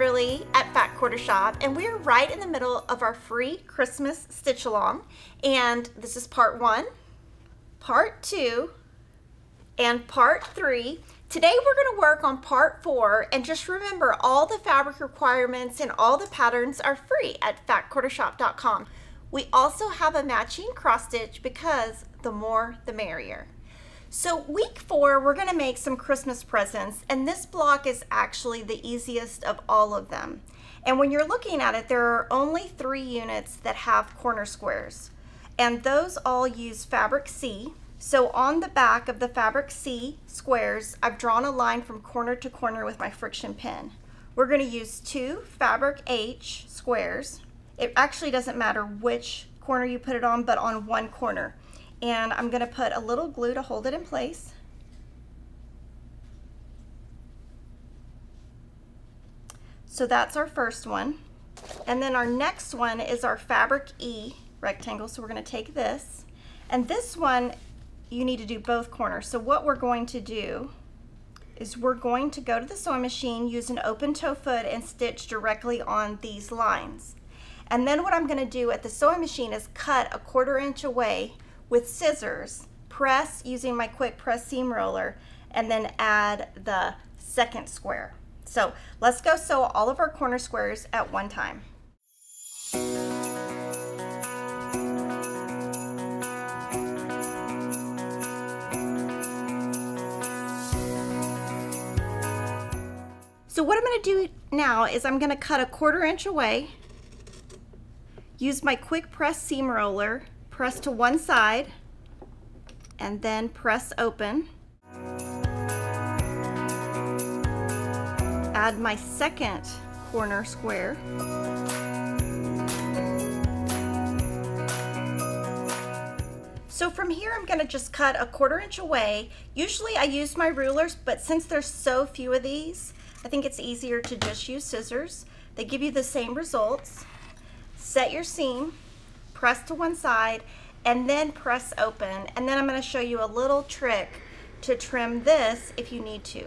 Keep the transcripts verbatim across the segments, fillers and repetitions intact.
Kimberly at Fat Quarter Shop, and we're right in the middle of our free Christmas stitch along, and this is part one, part two, and part three. Today we're going to work on part four, and just remember all the fabric requirements and all the patterns are free at fat quarter shop dot com. We also have a matching cross stitch because the more the merrier. So week four, we're gonna make some Christmas presents, and this block is actually the easiest of all of them. And when you're looking at it, there are only three units that have corner squares, and those all use fabric C. So on the back of the fabric C squares, I've drawn a line from corner to corner with my Frixion pen. We're gonna use two fabric H squares. It actually doesn't matter which corner you put it on, but on one corner. And I'm gonna put a little glue to hold it in place. So that's our first one. And then our next one is our fabric E rectangle. So we're gonna take this. And this one, you need to do both corners. So what we're going to do is we're going to go to the sewing machine, use an open toe foot, and stitch directly on these lines. And then what I'm gonna do at the sewing machine is cut a quarter inch away with scissors, press using my quick press seam roller, and then add the second square. So let's go sew all of our corner squares at one time. So what I'm gonna do now is I'm gonna cut a quarter inch away, use my quick press seam roller, press to one side, and then press open. Add my second corner square. So from here, I'm gonna just cut a quarter inch away. Usually I use my rulers, but since there's so few of these, I think it's easier to just use scissors. They give you the same results. Set your seam, press to one side, and then press open. And then I'm going to show you a little trick to trim this if you need to.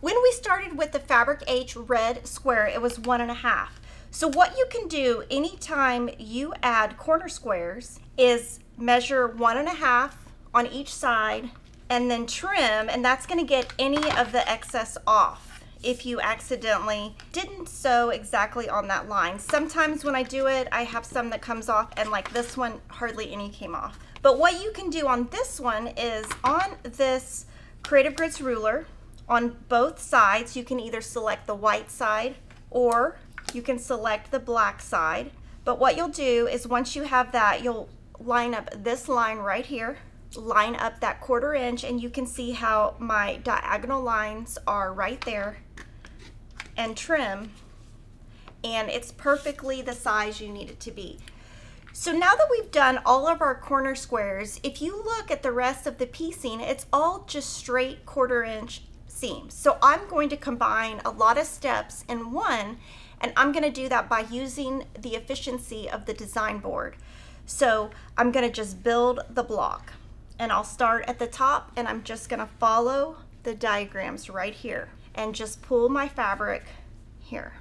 When we started with the fabric H red square, it was one and a half. So what you can do anytime you add corner squares is measure one and a half on each side and then trim, and that's going to get any of the excess off if you accidentally didn't sew exactly on that line. Sometimes when I do it, I have some that comes off, and like this one, hardly any came off. But what you can do on this one is on this Creative Grids ruler, on both sides, you can either select the white side or you can select the black side. But what you'll do is once you have that, you'll line up this line right here, line up that quarter inch, and you can see how my diagonal lines are right there, and trim, and it's perfectly the size you need it to be. So now that we've done all of our corner squares, if you look at the rest of the piecing, it's all just straight quarter inch seams. So I'm going to combine a lot of steps in one, and I'm going to do that by using the efficiency of the design board. So I'm gonna just build the block, and I'll start at the top, and I'm just gonna follow the diagrams right here and just pull my fabric here.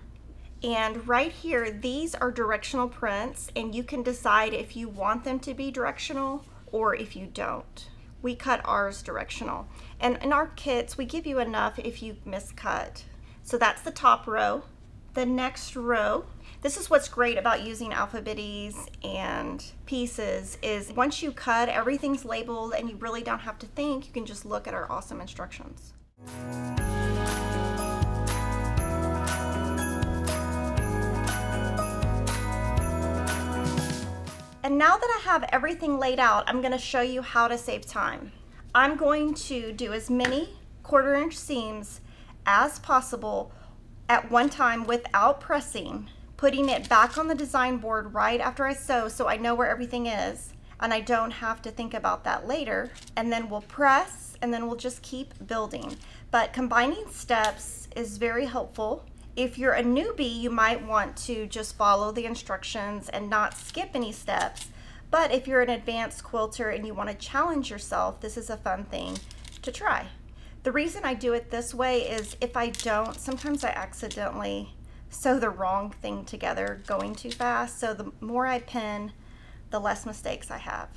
And right here, these are directional prints, and you can decide if you want them to be directional or if you don't. We cut ours directional. And in our kits, we give you enough if you miscut. So that's the top row. The next row, this is what's great about using Alphabitties and pieces is once you cut, everything's labeled and you really don't have to think. You can just look at our awesome instructions. And now that I have everything laid out, I'm going to show you how to save time. I'm going to do as many quarter inch seams as possible at one time without pressing, putting it back on the design board right after I sew so I know where everything is and I don't have to think about that later. And then we'll press, and then we'll just keep building. But combining steps is very helpful, If you're a newbie, you might want to just follow the instructions and not skip any steps. But if you're an advanced quilter and you want to challenge yourself, this is a fun thing to try. The reason I do it this way is if I don't, sometimes I accidentally sew the wrong thing together going too fast. So the more I pin, the less mistakes I have.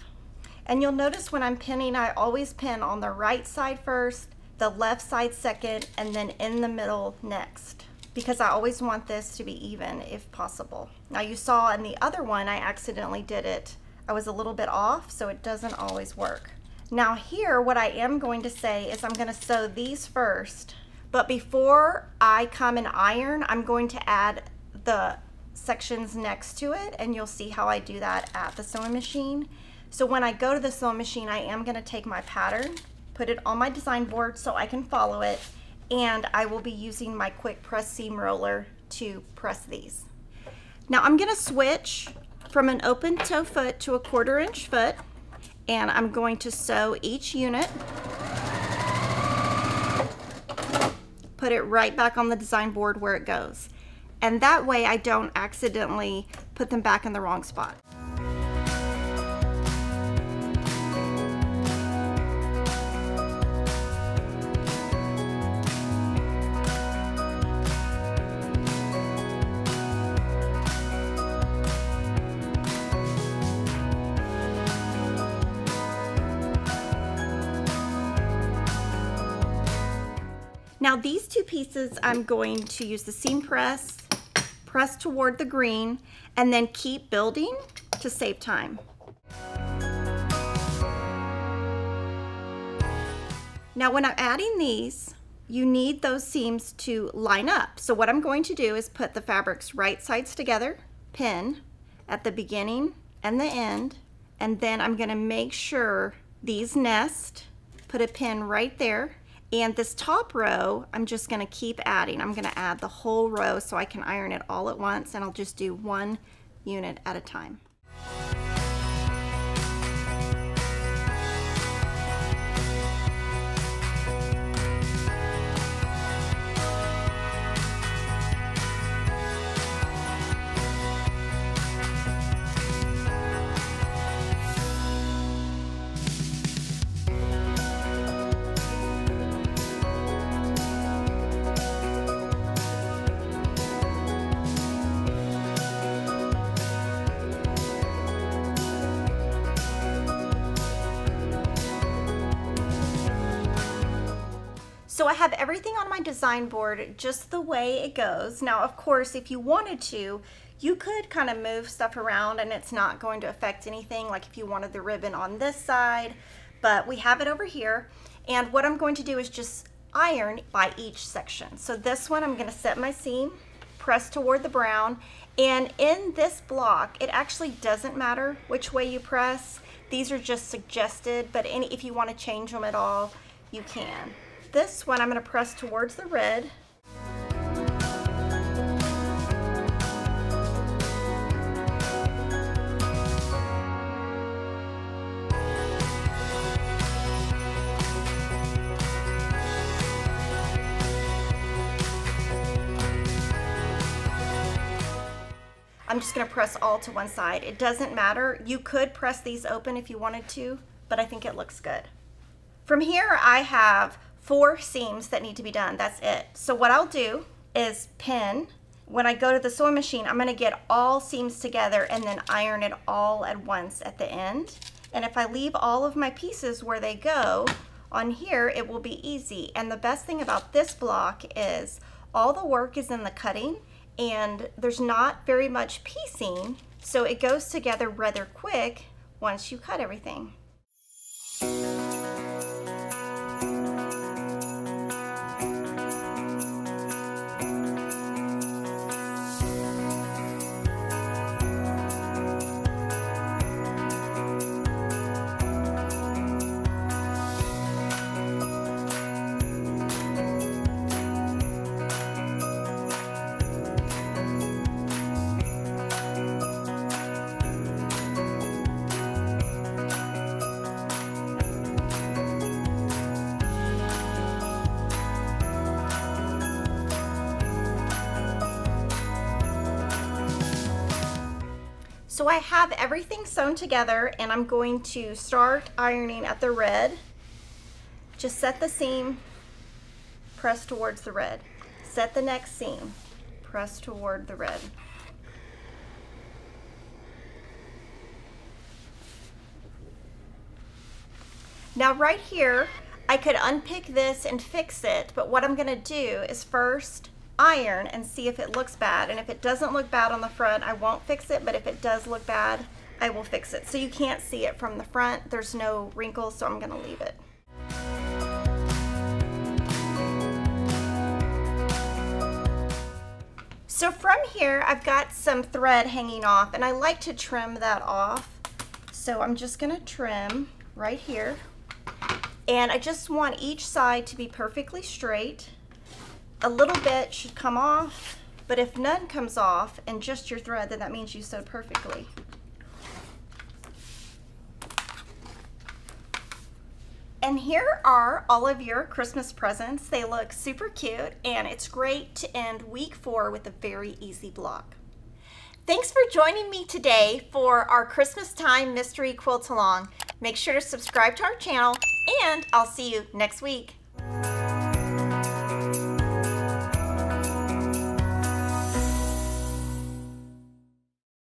And you'll notice when I'm pinning, I always pin on the right side first, the left side second, and then in the middle next, because I always want this to be even if possible. Now you saw in the other one, I accidentally did it. I was a little bit off, so it doesn't always work. Now here, what I am going to say is I'm gonna sew these first, but before I come and iron, I'm going to add the sections next to it, and you'll see how I do that at the sewing machine. So when I go to the sewing machine, I am gonna take my pattern, put it on my design board so I can follow it, and I will be using my quick press seam roller to press these. Now I'm gonna switch from an open toe foot to a quarter inch foot, and I'm going to sew each unit, put it right back on the design board where it goes. And that way I don't accidentally put them back in the wrong spot. Now these two pieces, I'm going to use the seam press, press toward the green, and then keep building to save time. Now when I'm adding these, you need those seams to line up. So what I'm going to do is put the fabric's right sides together, pin at the beginning and the end, and then I'm gonna make sure these nest, put a pin right there. And this top row, I'm just gonna keep adding. I'm gonna add the whole row so I can iron it all at once, and I'll just do one unit at a time. So I have everything on my design board just the way it goes. Now, of course, if you wanted to, you could kind of move stuff around and it's not going to affect anything, like if you wanted the ribbon on this side, but we have it over here. And what I'm going to do is just iron by each section. So this one, I'm gonna set my seam, press toward the brown, and in this block, it actually doesn't matter which way you press. These are just suggested, but any, if you wanna change them at all, you can. This one I'm going to press towards the red. I'm just going to press all to one side. It doesn't matter. You could press these open if you wanted to, but I think it looks good. From here I have four seams that need to be done, that's it. So what I'll do is pin. When I go to the sewing machine, I'm gonna get all seams together and then iron it all at once at the end. And if I leave all of my pieces where they go on here, it will be easy. And the best thing about this block is all the work is in the cutting and there's not very much piecing, so it goes together rather quick once you cut everything. So I have everything sewn together and I'm going to start ironing at the red. Just set the seam, press towards the red. Set the next seam, press toward the red. Now right here, I could unpick this and fix it, but what I'm gonna do is first iron and see if it looks bad. And if it doesn't look bad on the front, I won't fix it, but if it does look bad, I will fix it. So you can't see it from the front. There's no wrinkles, so I'm gonna leave it. So from here, I've got some thread hanging off, and I like to trim that off. So I'm just gonna trim right here. And I just want each side to be perfectly straight. A little bit should come off, but if none comes off and just your thread, then that means you sewed perfectly. And here are all of your Christmas presents. They look super cute, and it's great to end week four with a very easy block. Thanks for joining me today for our Christmas time mystery quilt along. Make sure to subscribe to our channel, and I'll see you next week.